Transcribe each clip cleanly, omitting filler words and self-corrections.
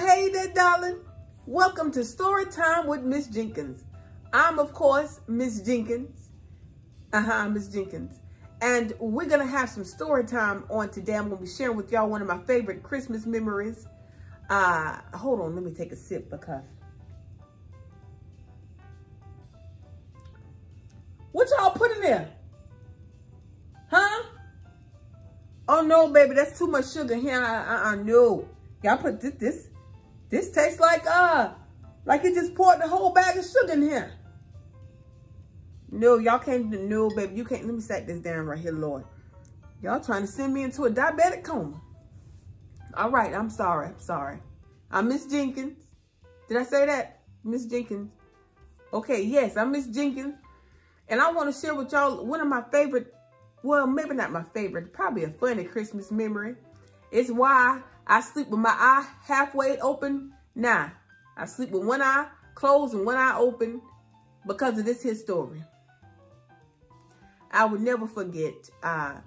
Well, hey there, darling. Welcome to Story Time with Miss Jenkins. I'm, of course, Miss Jenkins. Miss Jenkins. And we're going to have some story time on today. I'm going to be sharing with y'all one of my favorite Christmas memories. Hold on, let me take a sip because... What y'all put in there? Huh? Oh, no, baby, that's too much sugar here. I know. Y'all put this tastes like it just poured the whole bag of sugar in here. No, y'all can't, no, baby, you can't. Let me set this down right here, Lord. Y'all trying to send me into a diabetic coma. All right, I'm sorry, I'm sorry. I'm Miss Jenkins. Did I say that? Miss Jenkins. Okay, yes, I'm Miss Jenkins. And I want to share with y'all one of my favorite, well, maybe not my favorite, probably a funny Christmas memory. It's why I sleep with my eye halfway open now. I sleep with one eye closed and one eye open because of this here story. I would never forget, back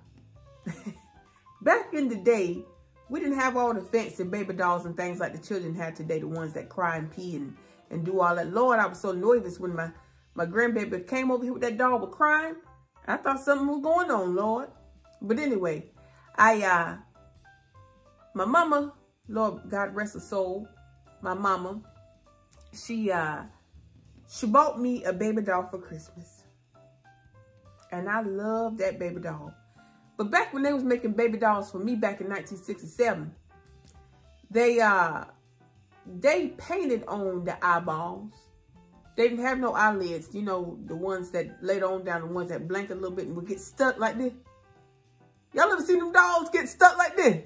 in the day, we didn't have all the fancy baby dolls and things like the children had today, the ones that cry and pee and do all that. Lord, I was so nervous when my grandbaby came over here with that doll with crying. I thought something was going on, Lord. But anyway, my mama, Lord, God rest her soul, my mama, she bought me a baby doll for Christmas. And I loved that baby doll. But back when they was making baby dolls for me back in 1967, they painted on the eyeballs. They didn't have no eyelids, you know, the ones that later on down, the ones that blank a little bit and would get stuck like this. Y'all ever seen them dolls get stuck like this?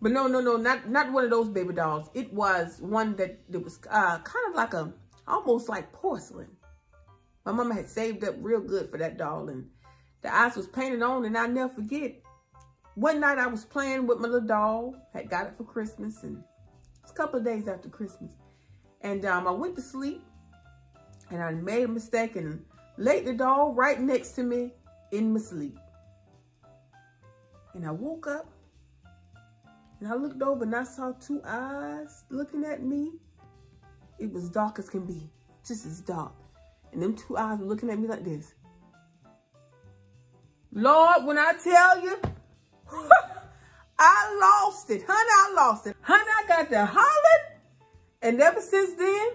But no, not one of those baby dolls. It was one that was kind of like almost like porcelain. My mama had saved up real good for that doll, and the eyes was painted on, and I'll never forget. One night I was playing with my little doll, had got it for Christmas, and it was a couple of days after Christmas. And I went to sleep, and I made a mistake and laid the doll right next to me in my sleep. And I woke up, and I looked over, and I saw two eyes looking at me. It was dark as can be, just as dark. And them two eyes were looking at me like this. Lord, when I tell you, I lost it. Honey, I lost it. Honey, I got to holler. And ever since then,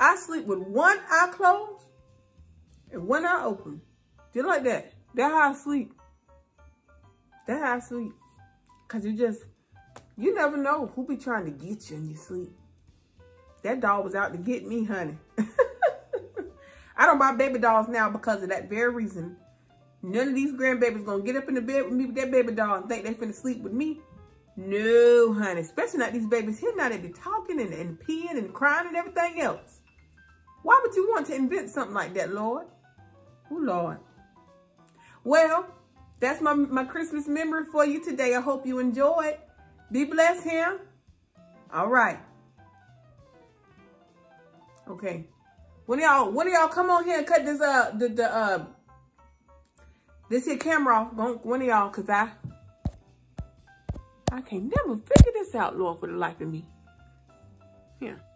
I sleep with one eye closed and one eye open. Just like that. That's how I sleep. That's how I sleep. Because you never know who be trying to get you in your sleep. That doll was out to get me, honey. I don't buy baby dolls now because of that very reason. None of these grandbabies going to get up in the bed with me with that baby doll and think they finna sleep with me. No, honey. Especially not these babies here. Now they be talking and peeing and crying and everything else. Why would you want to invent something like that, Lord? Oh, Lord. Well, that's my Christmas memory for you today. I hope you enjoyed. Be blessed here. All right. Okay. When y'all come on here and cut this this here camera off? One of y'all, cause I can't never figure this out, Lord, for the life of me. Yeah.